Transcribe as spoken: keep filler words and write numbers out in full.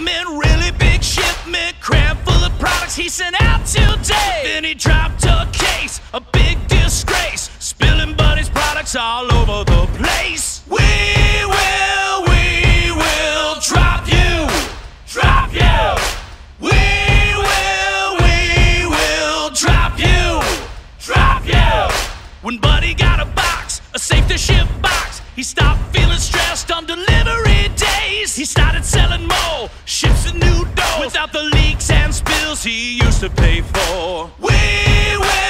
shipment, really big shipment, crab full of products he sent out today. Then he dropped a case, a big disgrace, spilling Buddy's products all over the place. We will, we will drop you, drop you. We will, we will drop you, drop you. When Buddy got a box, a safe-to-ship box, he stopped feeling stressed on delivery days. He started selling more, ships and new doors, without the leaks and spills he used to pay for. We will.